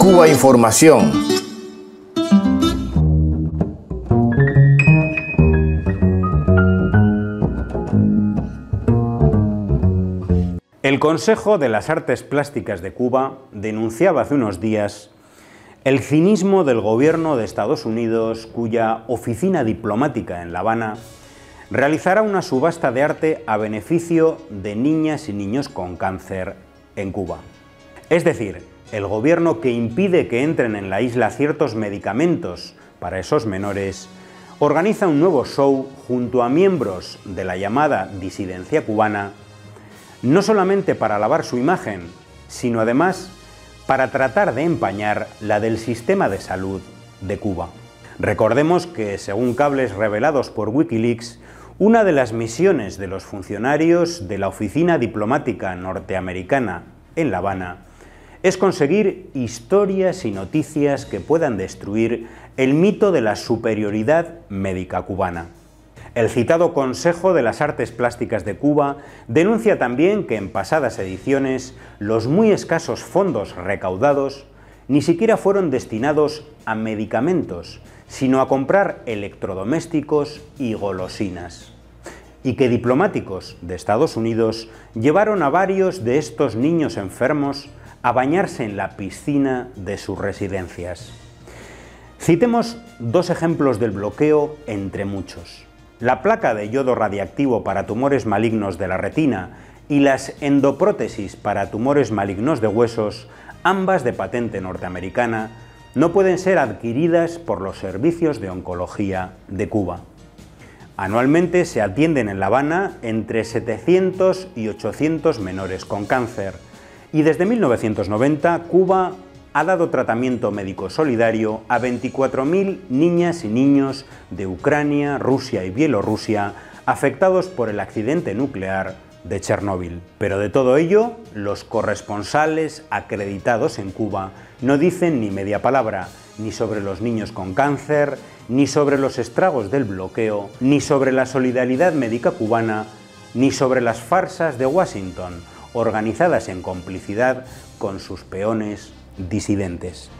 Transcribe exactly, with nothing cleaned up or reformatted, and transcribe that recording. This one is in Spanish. Cuba Información. El Consejo de las Artes Plásticas de Cuba denunciaba hace unos días el cinismo del gobierno de Estados Unidos, cuya oficina diplomática en La Habana realizará una subasta de arte a beneficio de niñas y niños con cáncer en Cuba. Es decir, el gobierno que impide que entren en la isla ciertos medicamentos para esos menores organiza un nuevo show junto a miembros de la llamada disidencia cubana, no solamente para lavar su imagen, sino además para tratar de empañar la del sistema de salud de Cuba. Recordemos que, según cables revelados por Wikileaks, una de las misiones de los funcionarios de la oficina diplomática norteamericana en La Habana es conseguir historias y noticias que puedan destruir el mito de la superioridad médica cubana. El citado Consejo de las Artes Plásticas de Cuba denuncia también que en pasadas ediciones los muy escasos fondos recaudados ni siquiera fueron destinados a medicamentos, sino a comprar electrodomésticos y golosinas, y que diplomáticos de Estados Unidos llevaron a varios de estos niños enfermos a bañarse en la piscina de sus residencias. Citemos dos ejemplos del bloqueo entre muchos: la placa de yodo radiactivo para tumores malignos de la retina y las endoprótesis para tumores malignos de huesos, ambas de patente norteamericana, no pueden ser adquiridas por los servicios de oncología de Cuba. Anualmente se atienden en La Habana entre setecientos y ochocientos menores con cáncer, y desde mil novecientos noventa Cuba ha dado tratamiento médico solidario a veinticuatro mil niñas y niños de Ucrania, Rusia y Bielorrusia afectados por el accidente nuclear de Chernóbil. Pero de todo ello, los corresponsales acreditados en Cuba no dicen ni media palabra, ni sobre los niños con cáncer, ni sobre los estragos del bloqueo, ni sobre la solidaridad médica cubana, ni sobre las farsas de Washington, organizadas en complicidad con sus peones disidentes.